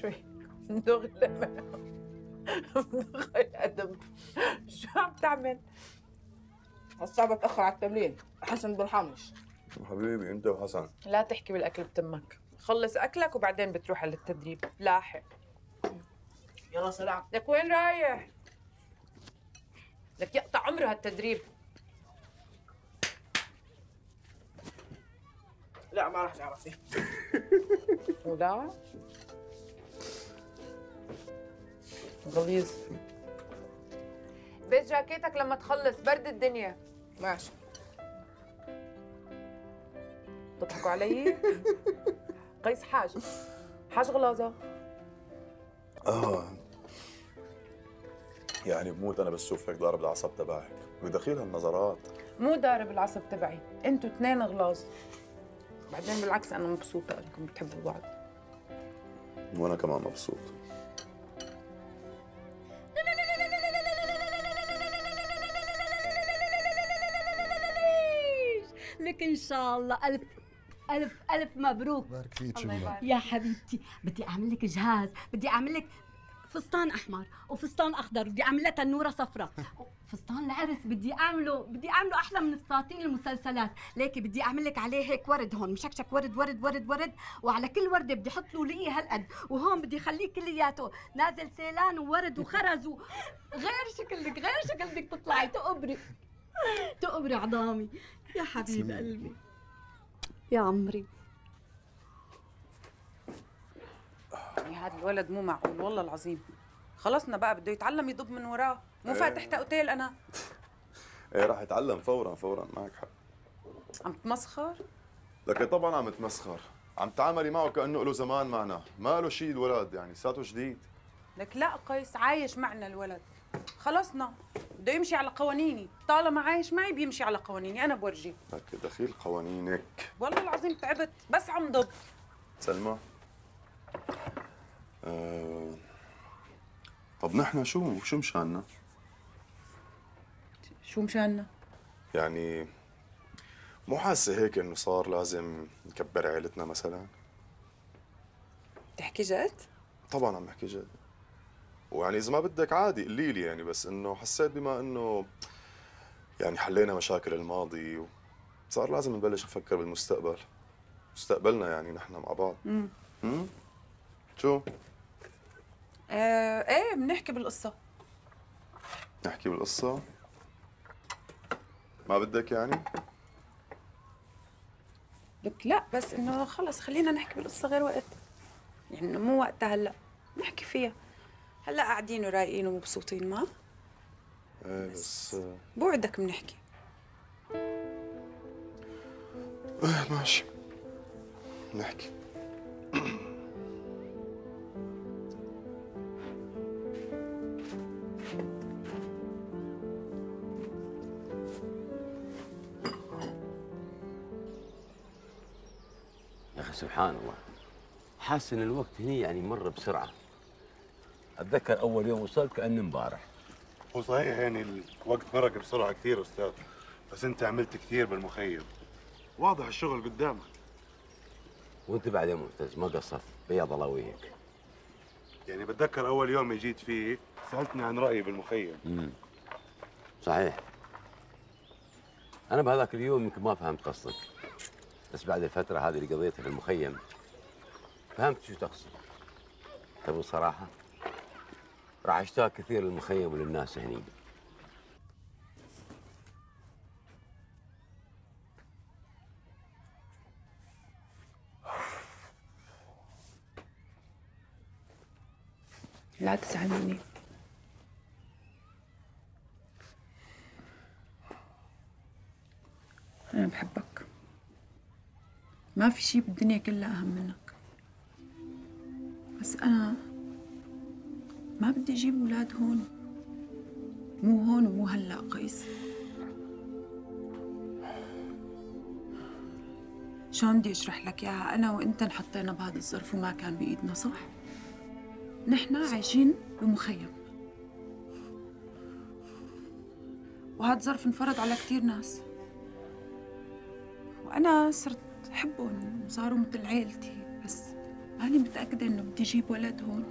شوي مدوغ اللبن مدوغ القدم. شو عم تعمل؟ صعب اتاخر على التمرين. حسن برحمش حبيبي انت وحسن لا تحكي بالاكل بتمك، خلص اكلك وبعدين بتروح على التدريب، لاحق. يلا سلام. لك وين رايح؟ لك يقطع عمره هالتدريب. لا ما راح تعرفي. ولا غليظ. بيت جاكيتك لما تخلص، برد الدنيا. ماشي. بتضحكوا علي؟ قيس حاج غلاظة. يعني بموت انا بشوفك ضارب العصب تبعك، بدخيل هالنظرات. مو ضارب العصب تبعي، انتوا اثنين غلاظ. بعدين بالعكس انا مبسوطة انكم بتحبوا بعض. وانا كمان مبسوط. لك ان شاء الله الف الف الف مبروك. بارك فيك يا حبيبتي. بدي اعمل لك جهاز، بدي اعمل لك فستان احمر وفستان اخضر، بدي اعمل لها تنوره صفراء، فستان العرس بدي اعمله احلى من فساتين المسلسلات، ليكي بدي اعمل لك عليه هيك ورد، هون مشكشك ورد ورد ورد ورد، وعلى كل ورده بدي احط له لقي هالقد، وهون بدي اخليه كلياته نازل سيلان وورد وخرز غير شكلك، غير شكل بدك تطلعي تقبري عظامي يا حبيب قلبي يا عمري. يا هذا الولد مو معقول والله العظيم. خلصنا بقى بده يتعلم يضب من وراه، مو فاتحته اوتيل انا. ايه راح يتعلم فورا معك حق. عم تمسخر؟ لك طبعا عم تمسخر، عم تعاملي معه كانه له زمان معنا، ما له شيء الولد يعني ساته جديد. لك لا قيس عايش معنا الولد، خلصنا بده يمشي على قوانيني، طالما عايش معي بيمشي على قوانيني، انا بورجيه. لك دخيل قوانينك والله العظيم تعبت بس عم ضب. سلمى طب نحن شو مشاننا؟ شو مشاننا؟ يعني مو حاسه هيك انه صار لازم نكبر عيلتنا مثلا؟ بتحكي جد؟ طبعا عم بحكي جد. ويعني اذا ما بدك عادي قولي لي يعني، بس انه حسيت بما انه يعني حلينا مشاكل الماضي صار لازم نبلش نفكر بالمستقبل، مستقبلنا يعني نحن مع بعض. شو؟ ايه بنحكي بالقصة. نحكي بالقصة؟ ما بدك يعني؟ لك لا بس انه خلص خلينا نحكي بالقصه غير وقت، يعني مو وقتها هلا نحكي فيها. هلا قاعدين ورايقين ومبسوطين ما؟ ايه بس بوعدك بنحكي. ايه ماشي نحكي. يا اخي سبحان الله، حاسس ان الوقت هني يعني مر بسرعه. اتذكر اول يوم وصلت كاني امبارح. هو صحيح يعني الوقت مرق بسرعه كثير استاذ، بس انت عملت كثير بالمخيم، واضح الشغل قدامك. وانت بعد يا ممتاز ما قصرت، بيض الله وجهك. يعني بتذكر اول يوم اجيت فيه سالتني عن رايي بالمخيم. صحيح. انا بهذاك اليوم يمكن ما فهمت قصدك، بس بعد الفتره هذه اللي قضيتها في المخيم فهمت شو تقصد. تبغى صراحه؟ راح اشتاق كثير للمخيم وللناس هني. لا تزعل مني. أنا بحبك، ما في شيء بالدنيا كلها أهم منك، بس أنا ما بدي أجيب أولاد هون، مو هون ومو هلأ قيس. شلون بدي أشرح لك إياها؟ أنا وأنت انحطينا بهذا الظرف وما كان بإيدنا، صح؟ نحن عايشين بمخيم، وهذا الظرف انفرض على كثير ناس، وأنا صرت أحبهم وصاروا مثل عيلتي، بس ماني متأكدة إنه بدي أجيب ولد هون.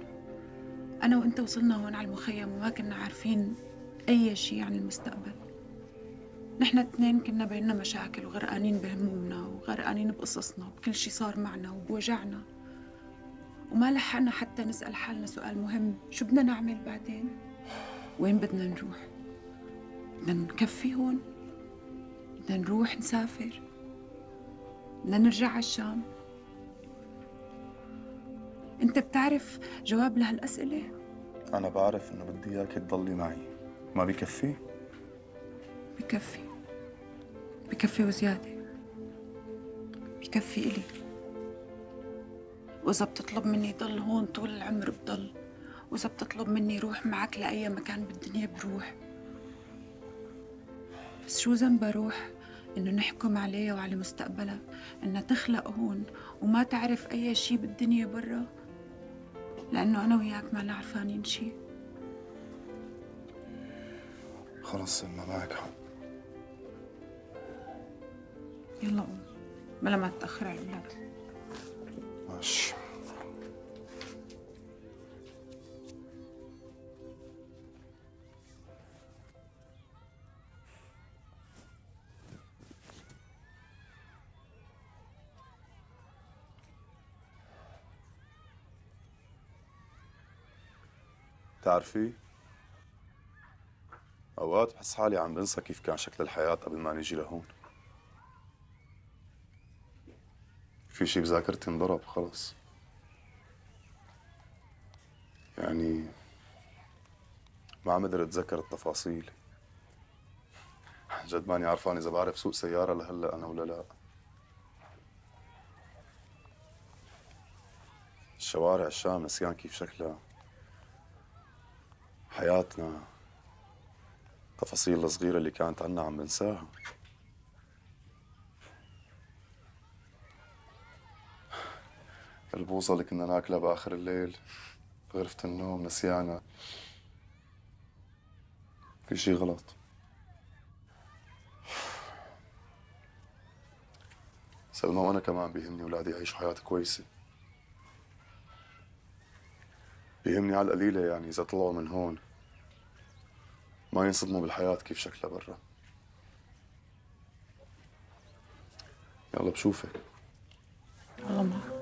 أنا وأنت وصلنا هون على المخيم وما كنا عارفين أي شيء عن المستقبل. نحن اثنين كنا بيننا مشاكل وغرقانين بهمومنا وغرقانين بقصصنا وبكل شيء صار معنا وبوجعنا، وما لحقنا حتى نسأل حالنا سؤال مهم: شو بدنا نعمل بعدين؟ وين بدنا نروح؟ بدنا نكفي هون؟ بدنا نروح نسافر؟ بدنا نرجع على الشام؟ أنت بتعرف جواب لهالأسئلة؟ أنا بعرف إنه بدي إياك تضلي معي، ما بكفي؟ بكفي، بكفي وزيادة، بكفي إلي. وإذا بتطلب مني ضل هون طول العمر بضل، وإذا بتطلب مني روح معك لأي مكان بالدنيا بروح. بس شو ذنب أروح؟ إنه نحكم عليها وعلى مستقبلها، إنها تخلق هون وما تعرف أي شيء بالدنيا برا، لأنه أنا وياك ما عرفانين شيء. خلص سلمى معك حق. يلا قوم، بلا ما تتأخر على الأولاد. ماشي. بتعرفي اوقات بحس حالي عم بنسى كيف كان شكل الحياة قبل ما نيجي لهون. في شيء بذاكرتي انضرب خلص، يعني ما عم اقدر اتذكر التفاصيل. عن جد ماني عرفان اذا بعرف سوق سياره لهلا انا ولا لا. الشوارع الشام نسيان كيف شكلها، حياتنا التفاصيل الصغيره اللي كانت عنا عم بنساها. البوصة اللي كنا ناكلها بآخر الليل بغرفة النوم نسيانها. في شي غلط. سلمى وأنا كمان بيهمني أولادي يعيشوا حياة كويسة، بيهمني على القليلة يعني إذا طلعوا من هون ما ينصدموا بالحياة كيف شكلها برا. يلا بشوفك. الله معك.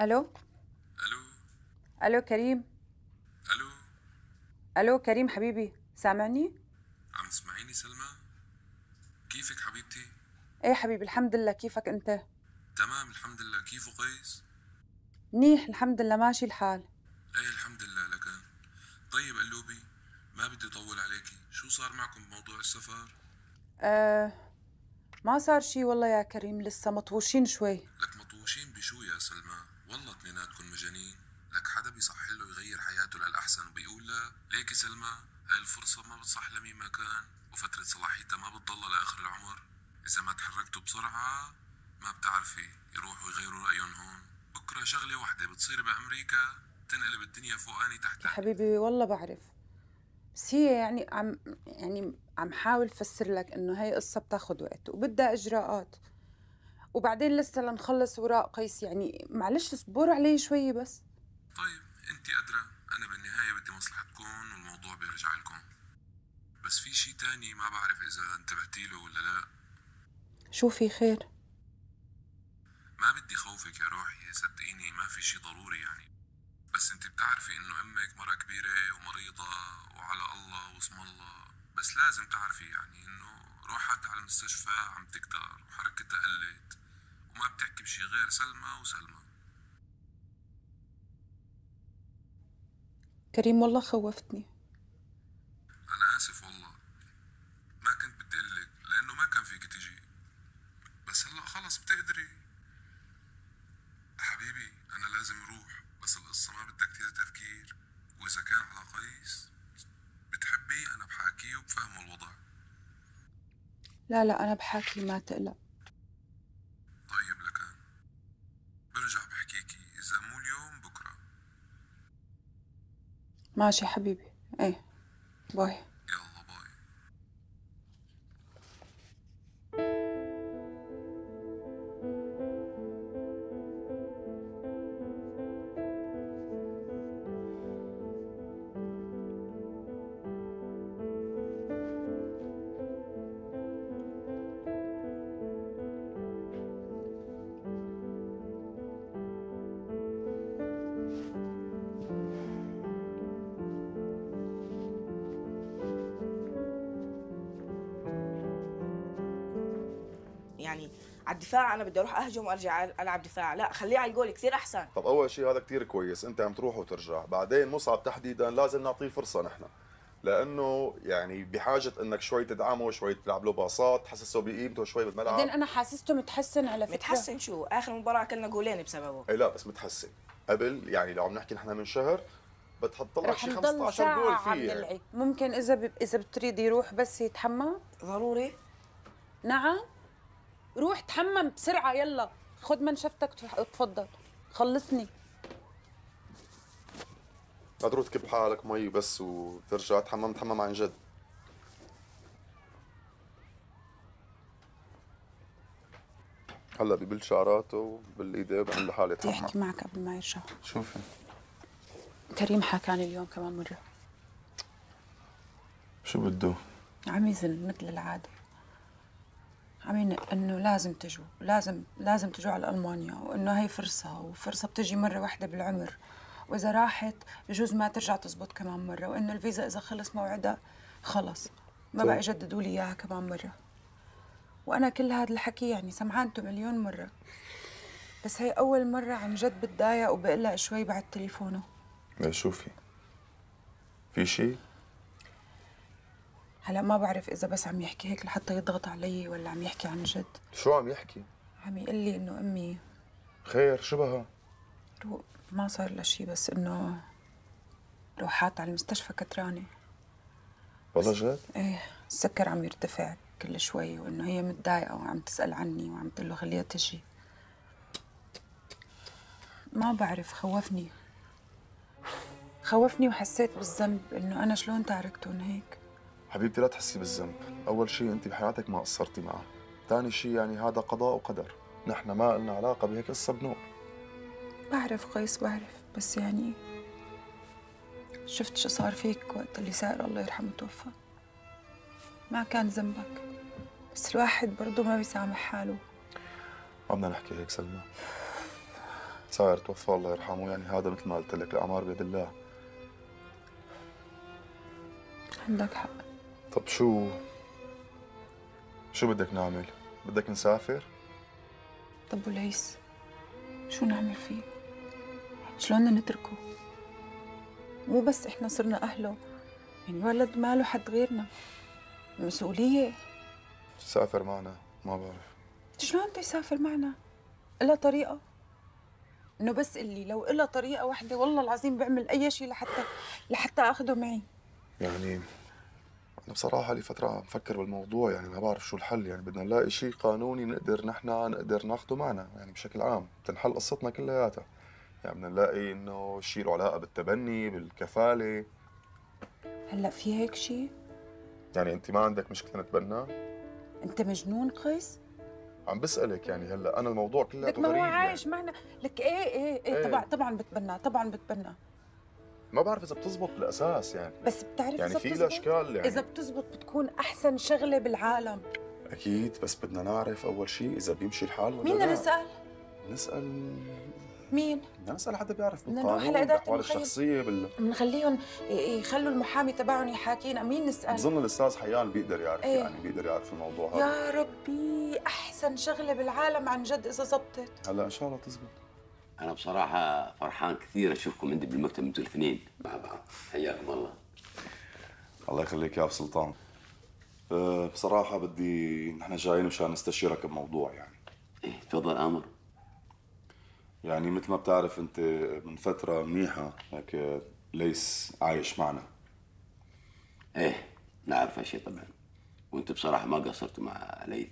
الو الو الو كريم. الو الو كريم حبيبي، سامعني؟ عم تسمعيني سلمى؟ كيفك حبيبتي؟ ايه حبيبي الحمد لله، كيفك انت؟ تمام الحمد لله. كيفه قيس؟ منيح الحمد لله، ماشي الحال. ايه الحمد لله لكان. طيب قلوبي ما بدي اطول عليكي، شو صار معكم بموضوع السفر؟ ما صار شي والله يا كريم، لسه مطوشين شوي. لك مطوشين بشو يا سلمى؟ والله اثنيناتكم مجانين. لك حدا بيصح له يغير حياته للأحسن وبيقول لا؟ ليكي سلمى هاي الفرصة ما بتصح لمين ما كان، وفترة صلاحيتها ما بتضلها لآخر العمر. إذا ما تحركتوا بسرعة ما بتعرفي يروحوا يغيروا رأيهم هون، بكرة شغلة واحدة بتصير بأمريكا تنقلب الدنيا فوقاني تحتها. حبيبي والله بعرف، بس هي يعني عم حاول فسر لك إنه هي قصة بتاخد وقت وبدها إجراءات، وبعدين لسه لنخلص وراء قيس، يعني معلش اصبر علي شوي بس. طيب أنت قادرة، أنا بالنهاية بدي مصلحتكم والموضوع بيرجع لكم. بس في شيء تاني ما بعرف إذا انتبهتي له ولا لا. شو في خير؟ ما بدي خوفك يا روحي، صدقيني ما في شيء ضروري يعني، بس انت بتعرفي انه امك مرة كبيرة ومريضة وعلى الله واسم الله، بس لازم تعرفي يعني انه روحتها على المستشفى عم تكتر وحركتها قلت وما بتحكي بشي غير سلمى وسلمى. كريم والله خوفتني. انا اسف والله، ما كنت بدي اقلك لانه ما كان فيك تجي، بس هلا خلص بتقدري. حبيبي أنا لازم أروح، بس القصة ما بدها كتير تفكير، وإذا كان على قيس بتحبيه أنا بحاكيه وبفهمه الوضع. لا لا أنا بحاكي ما تقلق. طيب لكان برجع بحكيكي، إذا مو اليوم بكرة. ماشي حبيبي، إيه باي. يعني على الدفاع انا بدي اروح اهجم وارجع العب دفاع، لا خليه على الجول كثير احسن. طب اول شيء هذا كثير كويس، انت عم تروح وترجع، بعدين مصعب تحديدا لازم نعطيه فرصه نحن، لانه يعني بحاجه انك شوي تدعمه، شوي تلعب له باصات، تحسسه بقيمته شوي بالملعب. بعدين انا حاسسته متحسن على فكره. متحسن شو؟ اخر مباراه اكلنا جولين بسببه. اي لا بس متحسن، قبل يعني لو عم نحكي نحن من شهر بتحط لك شي 15 جول فيه. ممكن اذا بتريد يروح بس يتحمم ضروري. نعم روح تحمم بسرعة، يلا خد منشفتك تفضل خلصني. لا تروح تكب حالك مي بس وترجع تحمم، تحمم عن جد. هلا ببل شعراته بالايديه وبعمل حالة تحمم. بدي احكي معك قبل ما يرجع. شوفي كريم حكاني اليوم كمان مرة. شو بده؟ عم يزن مثل العادة، عمين انه لازم تجوا، لازم تجوا على المانيا، وانه هي فرصه، وفرصه بتجي مره واحده بالعمر، واذا راحت بجوز ما ترجع تزبط كمان مره، وانه الفيزا اذا خلص موعدها خلص ما بقى يجددوا لي اياها كمان مره. وانا كل هذا الحكي يعني سمعانته مليون مره، بس هي اول مره عن جد بتضايق وبقلق شوي بعد تليفونه. شوفي في شيء؟ هلا ما بعرف اذا بس عم يحكي هيك لحتى يضغط علي ولا عم يحكي عن جد. شو عم يحكي؟ عم يقول لي انه امي خير. شو بها؟ ما صار لها شيء، بس انه روحات على المستشفى كترانه. والله جد؟ ايه السكر عم يرتفع كل شوي، وانه هي متضايقه وعم تسال عني وعم تقول له خليها تجي. ما بعرف خوفني، خوفني وحسيت بالذنب انه انا شلون تاركتهم هيك. حبيبتي لا تحسي بالذنب، أول شيء أنت بحياتك ما قصرتي معه، ثاني شيء يعني هذا قضاء وقدر، نحن ما لنا علاقة بهيك قصة بنور. بعرف قيس بعرف، بس يعني شفت شو صار فيك وقت اللي سائر الله يرحمه توفى، ما كان ذنبك، بس الواحد برضه ما بيسامح حاله. ما بدنا نحكي هيك سلمى، صاير توفى الله يرحمه، يعني هذا مثل ما قلت لك الاعمار بيد الله. عندك حق. طب شو بدك نعمل؟ بدك نسافر؟ طب وليس شو نعمل فيه؟ شلون بدنا نتركه؟ مو بس احنا صرنا اهله، يعني ولد ماله حد غيرنا، مسؤولية. تسافر معنا؟ ما بعرف شلون بده يسافر معنا؟ إلا طريقة؟ إنه بس اللي لو إلا طريقة واحدة والله العظيم بعمل أي شيء لحتى آخده معي. يعني أنا بصراحة لي فترة عم بفكر بالموضوع، يعني ما بعرف شو الحل، يعني بدنا نلاقي شيء قانوني نقدر ناخده معنا، يعني بشكل عام تنحل قصتنا كلياتها، يعني بدنا نلاقي إنه شيء له علاقة بالتبني، بالكفالة. هلا في هيك شيء؟ يعني أنت ما عندك مشكلة نتبناه؟ أنت مجنون قيس؟ عم بسألك يعني هلا أنا الموضوع كله غريب. ما هو عايش معنا، لك إيه طبعا بتبناه، ما بعرف إذا بتزبط بالأساس يعني. بس بتعرف يعني في لها أشكال، يعني إذا بتزبط بتكون أحسن شغلة بالعالم. أكيد، بس بدنا نعرف أول شيء إذا بيمشي الحال ولا مين لا. نسأل مين؟ بدنا نسأل حدا بيعرف بالقانون، بالأحوال الشخصية، بنخليهم يخلوا المحامي تبعهم يحاكينا، مين نسأل؟ بظن الأستاذ حيان بيقدر يعرف، يعني بيقدر يعرف الموضوع هذا. يا ربي أحسن شغلة بالعالم عن جد إذا زبطت. هلا إن شاء الله تزبط. أنا بصراحة فرحان كثير أشوفكم عندي بالمكتب أنتوا الاثنين مع بعض، حياكم الله. الله يخليك يا أبو سلطان. بصراحة بدي نحن جايين مشان نستشيرك بموضوع يعني. إيه تفضل آمر. يعني مثل ما بتعرف انت من فتره منيحه هيك ليس عايش معنا. ايه نعرف هالشيء طبعا، وانتم بصراحه ما قصرتوا مع ليث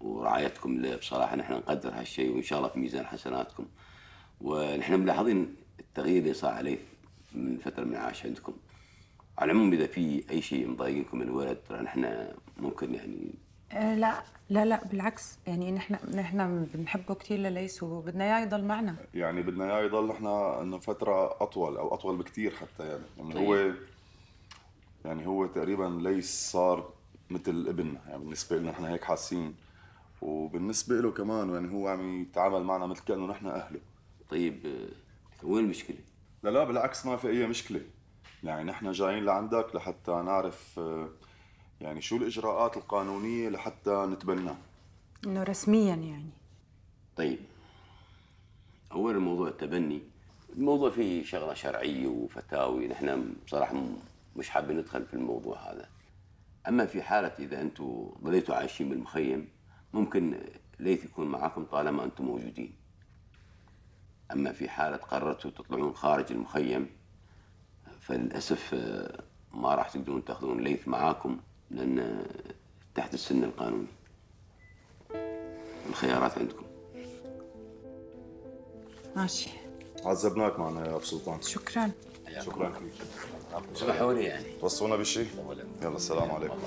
ورعايتكم له، بصراحه نحن نقدر هالشيء وان شاء الله في ميزان حسناتكم. ونحن ملاحظين التغيير اللي صار عليه من فتره من عاش عندكم. على العموم اذا في اي شيء مضايقكم الولد ترى نحن ممكن يعني لا بالعكس، يعني نحن بنحبه كثير لليس وبدنا اياه يضل معنا، يعني بدنا اياه يضل نحن انه فتره اطول بكثير حتى، يعني طيب. هو تقريبا ليس صار مثل ابن، يعني بالنسبه لنا نحن هيك حاسين، وبالنسبه له كمان يعني هو عم يتعامل معنا مثل كانه نحن اهله. طيب وين المشكله؟ لا بالعكس ما في اي مشكله، يعني نحن جايين لعندك لحتى نعرف يعني شو الإجراءات القانونية لحتى نتبناه؟ إنه رسمياً يعني. طيب أول الموضوع التبني، الموضوع فيه شغلة شرعية وفتاوي، نحن بصراحة مش حابين ندخل في الموضوع هذا. أما في حالة إذا أنتم ضليتوا عايشين بالمخيم ممكن ليث يكون معاكم طالما أنتم موجودين. أما في حالة قررتوا تطلعون خارج المخيم فللأسف ما راح تقدرون تاخذون ليث معاكم، لأن تحت السن القانوني. الخيارات عندكم. ماشي. عذبناك معنا يا أبو سلطان. شكراً. شكراً لك. اسمحوا لي يعني. توصونا بشيء؟ يلا السلام عليكم.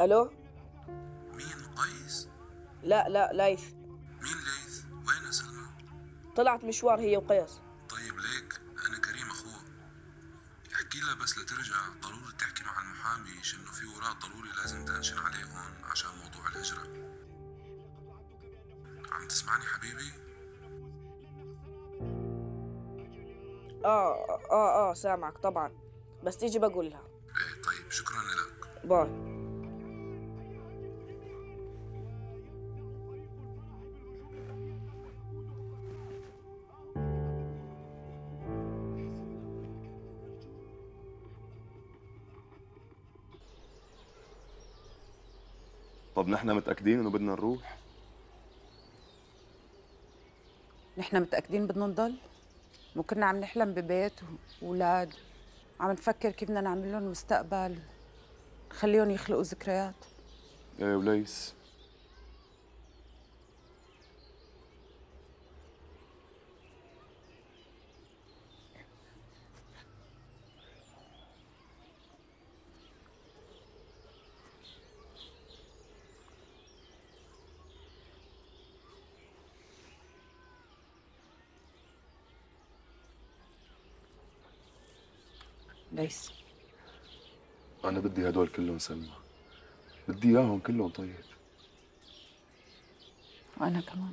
الو؟ مين قيس؟ لا ليث. مين ليث؟ وين سلمى؟ طلعت مشوار هي وقيس. طيب ليك، أنا كريم أخوه. احكي لها بس لترجع ضروري تحكي مع المحامي إنه في وراء ضروري لازم تنشن عليه هون عشان موضوع الهجرة. عم تسمعني حبيبي؟ آه سامعك طبعا، بس تيجي بقول لها. إيه طيب، شكرا لك. باي. طب نحن متأكدين إنه بدنا نروح؟ نحن متأكدين بدنا نضل؟ مو كنا عم نحلم ببيت وأولاد، عم نفكر كيف بدنا نعمل لهم مستقبل، نخليهم يخلقوا ذكريات. إيه وليس ليس، أنا بدي هدول كلهم سلمى، بدي إياهم كلهم. طيب وأنا كمان.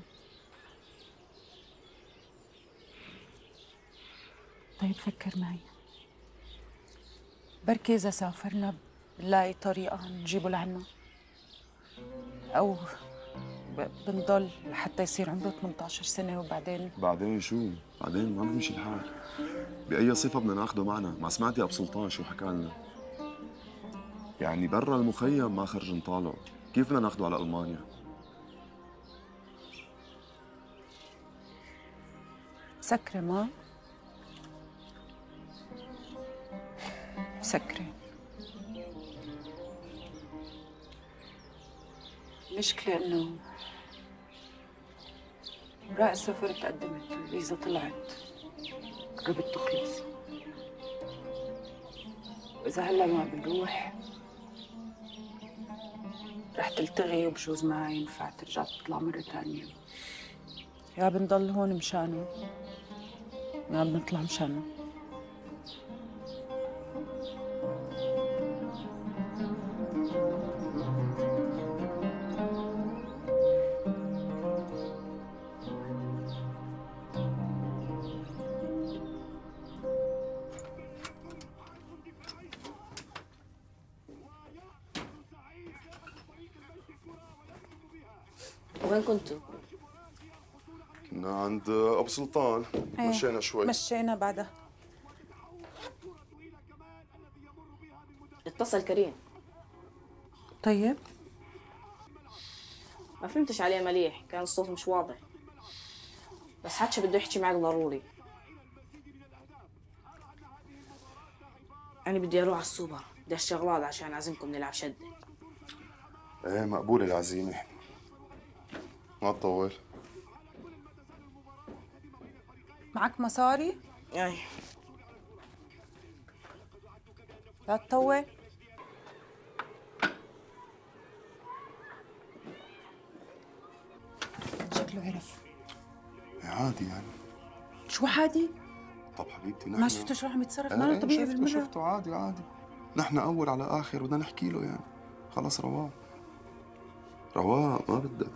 طيب فكر معي، بركي إذا سافرنا بنلاقي طريقة نجيبه لعنا، أو بنضل لحتى يصير عمره 18 سنة وبعدين. بعدين شو؟ بعدين ما بيمشي الحال. بأي صفة بدنا ناخده معنا؟ ما سمعتي أبو سلطان شو حكى لنا؟ يعني برا المخيم ما خرج نطالعه، كيف بدنا ناخده على ألمانيا؟ سكرة ما؟ سكرة. المشكلة إنه ورق السفر تقدمت، الفيزا طلعت، قربت تخلص، وإذا هلا ما بنروح رح تلتغي وبجوز ما ينفع ترجع تطلع مرة ثانية. يا بنضل هون مشانه يا بنطلع مشانه. وين كنتوا؟ كنا عند أبو سلطان، مشينا شوي. مشينا بعدها اتصل كريم. طيب؟ ما فهمتش عليه مليح، كان الصوت مش واضح، بس حتى بده يحكي معك ضروري. أنا بدي أروح على السوبر، بدي أشتري أغراض عشان أعزمكم نلعب شدة. إيه مقبولة العزيمة، ما تطول. معك مصاري؟ اي. لا تطول. شكله عرف. عادي يعني. شو عادي؟ طب حبيبتي نحن ما شفته شو عم يتصرف، ما طبيعي بالمرة. شفته عادي، نحن أول على آخر بدنا نحكي له يعني، خلص رواق رواق، ما بدك.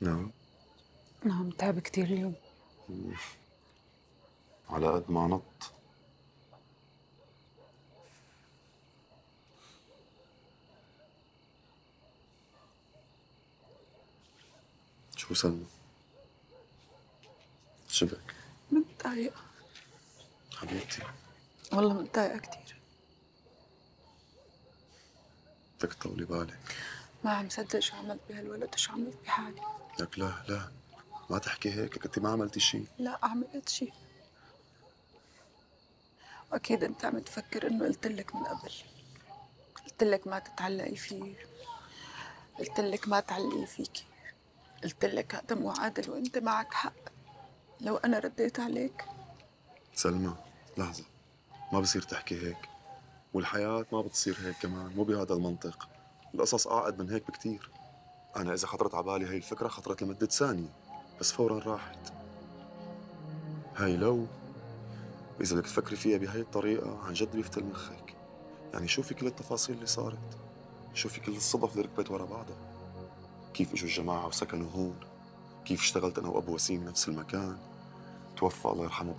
نعم نعم، تعب كتير اليوم. على قد ما نط. شو سمى؟ شو بك؟ متضايقة حبيبتي، والله متضايقة كتير. بدك تطولي بالك. ما عم صدق شو عملت بهالولد وشو عملت بحالي. لك لا لا، ما تحكي هيك، لك انت ما عملتي شيء. لا عملت شيء، واكيد انت عم تفكر انه قلت لك من قبل. قلت لك ما تتعلقي فيه، قلت لك ما تعلقي فيكي، قلت لك هذا مو عادل وانت معك حق. لو انا رديت عليك. سلمى لحظة، ما بصير تحكي هيك، والحياة ما بتصير هيك كمان، مو بهذا المنطق. القصص أعقد من هيك بكتير. أنا إذا خطرت على بالي هي الفكرة خطرت لمدة ثانية، بس فوراً راحت. هاي لو إذا بدك تفكري فيها بهاي الطريقة عن جد بيفتل مخك. يعني شوفي كل التفاصيل اللي صارت، شوفي كل الصدف اللي ركبت ورا بعضها، كيف إجوا الجماعة وسكنوا هون، كيف اشتغلت أنا وأبو وسيم نفس المكان، توفى الله يرحمه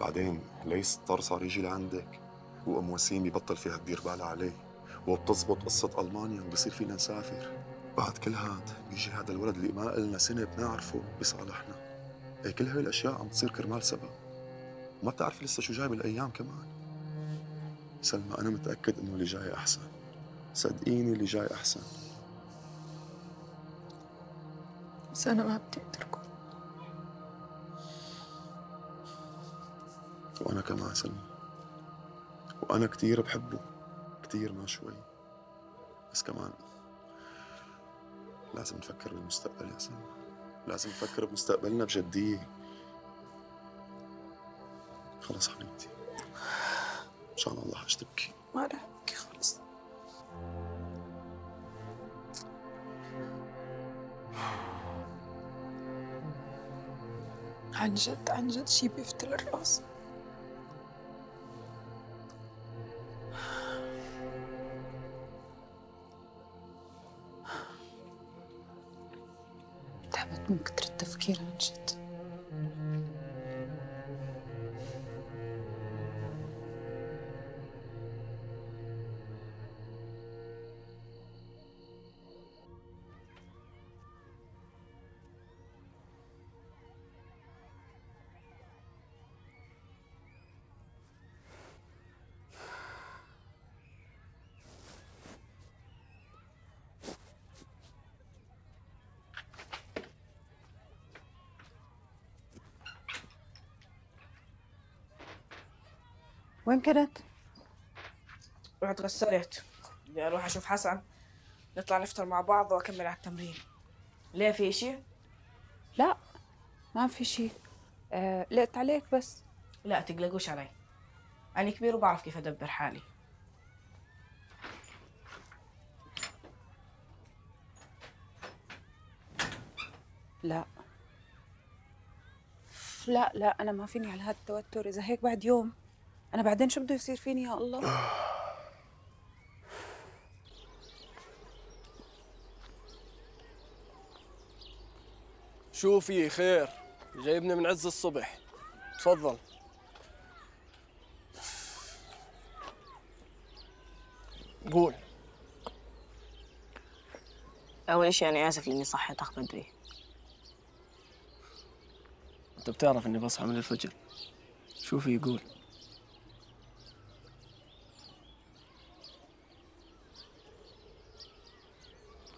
بعدين ليس اضطر صار يجي لعندك، وأم وسيم يبطل فيها تدير بالها عليه، وبتزبط قصة ألمانيا وبصير فينا نسافر. بعد كل هاد بيجي هذا الولد اللي ما قلنا سنة بنعرفه بصالحنا. إيه كل هاي الأشياء عم تصير كرمال سبب، وما بتعرفي لسه شو جاي بالأيام كمان. سلمى أنا متأكد إنه اللي جاي أحسن، صدقيني اللي جاي أحسن. بس أنا ما بدي أتركه. وأنا كمان سلمى، وأنا كتير بحبه كتير، ما شوي بس. كمان لازم نفكر بالمستقبل يا سلمى، لازم نفكر بمستقبلنا بجدية. خلص حبيبتي، إن شاء الله رح تبكي. ما رح أبكي خلص. عن جد عن جد شي بيفتل الراس. من كتر التفكير عن جد. وين كنت؟ رحت غسلت، بدي اروح اشوف حسن، نطلع نفطر مع بعض واكمل على التمرين. ليه في اشي؟ لا ما في اشي، قلقت عليك بس. لا تقلقوش علي، أنا كبير وبعرف كيف أدبر حالي. لا لا لا، أنا ما فيني على هذا التوتر، إذا هيك بعد يوم أنا بعدين شو بده يصير فيني يا الله؟ شو في خير؟ جايبني من عز الصبح. تفضل. قول. أول إشي أنا آسف لإني صحيتك بدري. أنت بتعرف إني بصحى من الفجر. شو في يقول؟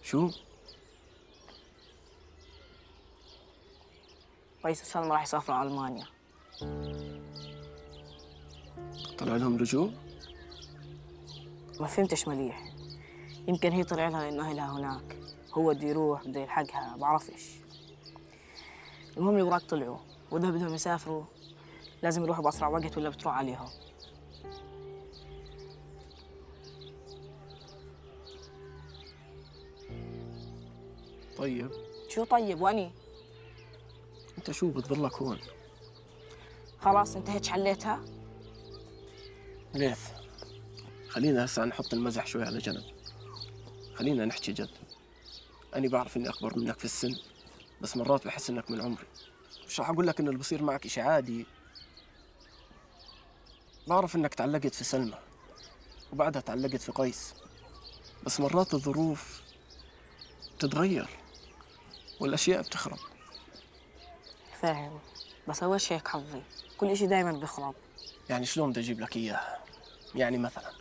شو؟ رئيس السلمى راح يسافروا على ألمانيا. طلع لهم رجوع؟ ما فهمتش مليح، يمكن هي طلع لها إنه أهلها هناك، هو بده يروح بده يلحقها، بعرفش. المهم اللي وراك طلعوا، وإذا بدهم يسافروا لازم يروحوا بأسرع وقت ولا بتروح عليهم. طيب شو طيب واني؟ انت شو بتضلك هون؟ خلاص انتهت حليتها؟ ليث خلينا هسه نحط المزح شوي على جنب، خلينا نحكي جد. أنا بعرف إني أكبر منك في السن، بس مرات بحس إنك من عمري. مش رح أقول لك إن اللي بصير معك إشي عادي. بعرف إنك تعلقت في سلمى وبعدها تعلقت في قيس، بس مرات الظروف بتتغير والأشياء بتخرب. فاهم، بس هو هيك حظي، كل إشي دايماً بيخرب. يعني شلون بدي أجيب لك إياها؟ يعني مثلاً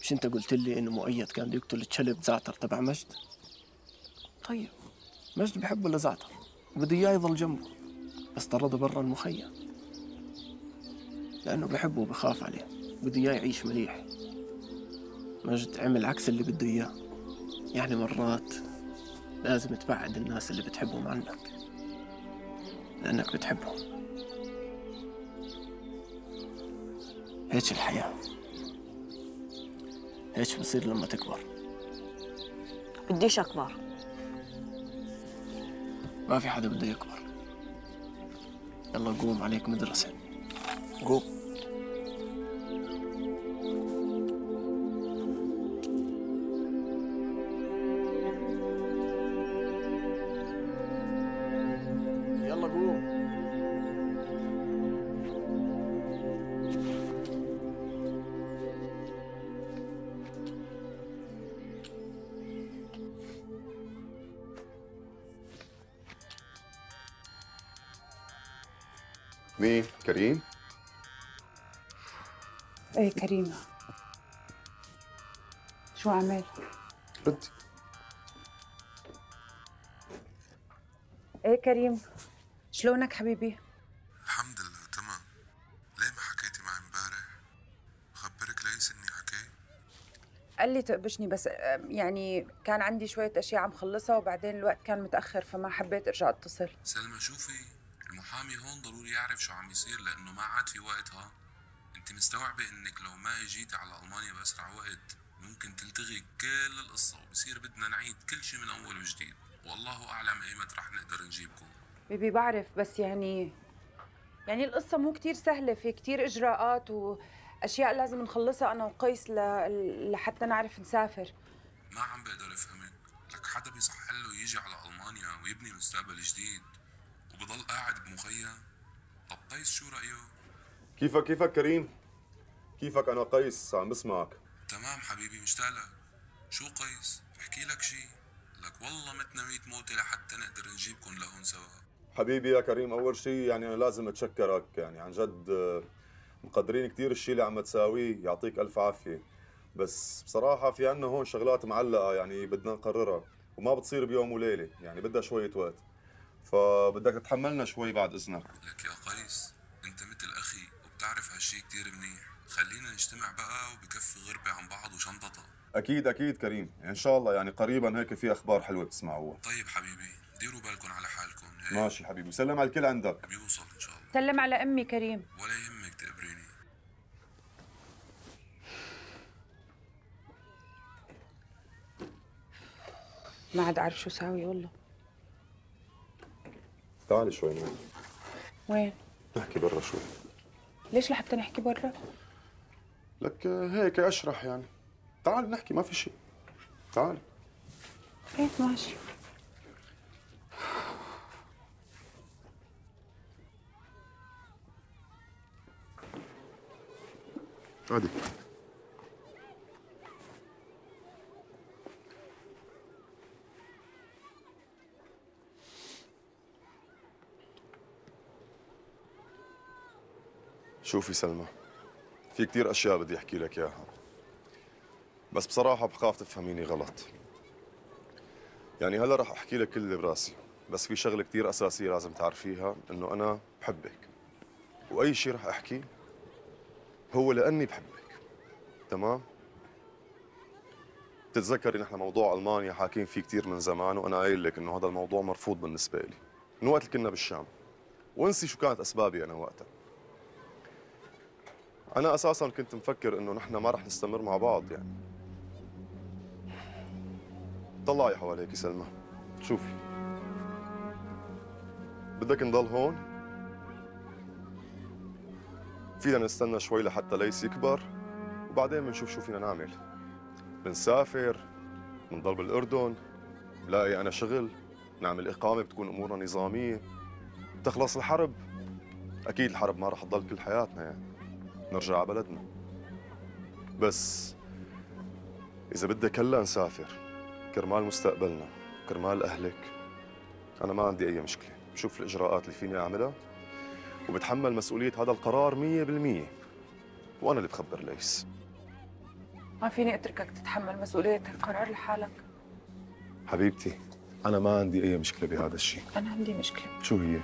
مش أنت قلت لي إنه مؤيد كان بده يقتل الشلب زعتر تبع مجد؟ طيب مجد بحبه لزعتر وبده إياه يضل جنبه، بس طرده برا المخيم لأنه بحبه وبخاف عليه، بده إياه يعيش مليح. مجد عمل عكس اللي بده إياه. يعني مرات لازم تبعد الناس اللي بتحبهم عنك لأنك بتحبهم. هيك الحياة، هيك بصير لما تكبر. بديش أكبر. ما في حدا بده يكبر. يلا قوم، عليك مدرسة. قوم. مين؟ كريم؟ ايه كريمة. شو عمل؟ رد. ايه كريم، شلونك حبيبي؟ الحمد لله تمام. ليه ما حكيتي معي امبارح؟ خبرك ليس اني حكيت؟ قال لي تقبشني، بس يعني كان عندي شوية اشياء عم خلصها وبعدين الوقت كان متأخر فما حبيت ارجع اتصل. سلمى شوفي، المحامي هون ضروري يعرف شو عم يصير لأنه ما عاد في وقت. ها أنت مستوعبة إنك لو ما إجيتي على ألمانيا بأسرع وقت ممكن تلتغي كل القصة وبصير بدنا نعيد كل شيء من أول وجديد، والله أعلم إيمت رح نقدر نجيبكم. بيبي بعرف، بس يعني القصة مو كتير سهلة، في كتير إجراءات وأشياء لازم نخلصها أنا وقيس لحتى نعرف نسافر. ما عم بقدر أفهمك، لك حدا بيصح له يجي على ألمانيا ويبني مستقبل جديد وبضل قاعد بمخيم؟ طب قيس شو رأيه؟ كيفك كريم؟ كيفك؟ أنا قيس عم بسمعك. تمام حبيبي، مشتاق لك. شو قيس؟ احكي لك شي؟ لك والله متنا 100 موتة لحتى نقدر نجيبكم لهون سوا. حبيبي يا كريم، أول شي يعني أنا لازم أتشكرك، يعني عن جد مقدرين كثير الشي اللي عم تساويه، يعطيك ألف عافية. بس بصراحة في عنا هون شغلات معلقة يعني بدنا نقررها وما بتصير بيوم وليلة، يعني بدها شوية وقت، فبدك تتحملنا شوي بعد اذنك. لك يا قيس انت مثل اخي وبتعرف هالشي كثير منيح، خلينا نجتمع بقى وبكفي غربه عن بعض وشنطتها. اكيد كريم، ان شاء الله يعني قريبا هيك في اخبار حلوه بتسمعوها. طيب حبيبي، ديروا بالكم على حالكم. ماشي حبيبي، وسلم على الكل عندك. بيوصل ان شاء الله. سلم على امي كريم. ولا يهمك، تقبريني. ما عاد عارف شو ساوي والله. تعالي شوي نوم. وين؟ نحكي برا شوي. ليش لحتى نحكي برا؟ لك هيك اشرح يعني. تعال نحكي، ما في شيء. تعال. ايه ماشي. عادي. شوفي سلمى، في كثير اشياء بدي احكي لك اياها، بس بصراحه بخاف تفهميني غلط. يعني هلا رح احكي لك كل اللي براسي، بس في شغله كثير اساسيه لازم تعرفيها، انه انا بحبك واي شيء رح احكيه هو لاني بحبك. تمام؟ بتتذكري نحن موضوع المانيا حاكين فيه كثير من زمان، وانا قايل لك انه هذا الموضوع مرفوض بالنسبه لي من وقت اللي كنا بالشام، وانسي شو كانت اسبابي انا وقتها. أنا أساساً كنت مفكر إنه نحن ما رح نستمر مع بعض يعني. طلعي حواليكي سلمى، شوفي. بدك نضل هون؟ فينا نستنى شوي لحتى ليس يكبر وبعدين بنشوف شو فينا نعمل. بنسافر، بنضل بالأردن، بلاقي أنا شغل، نعمل إقامة، بتكون أمورنا نظامية، بتخلص الحرب. أكيد الحرب ما رح تضل كل حياتنا يعني، نرجع على بلدنا. بس إذا بدك هلا نسافر كرمال مستقبلنا، كرمال أهلك، أنا ما عندي أي مشكلة. بشوف الإجراءات اللي فيني أعملها وبتحمل مسؤولية هذا القرار 100%، وأنا اللي بخبر ليس. ما فيني أتركك تتحمل مسؤولية هالقرار لحالك. حبيبتي أنا ما عندي أي مشكلة بهذا الشيء. أنا عندي مشكلة. شو هي؟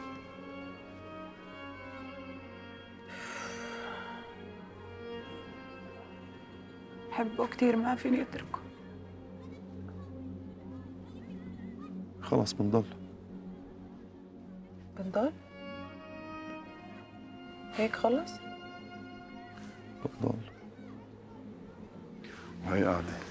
بحبه كثير، ما فيني أتركه. خلص بنضل. بنضل؟ هيك خلص؟ بنضل. وهي قاعدة.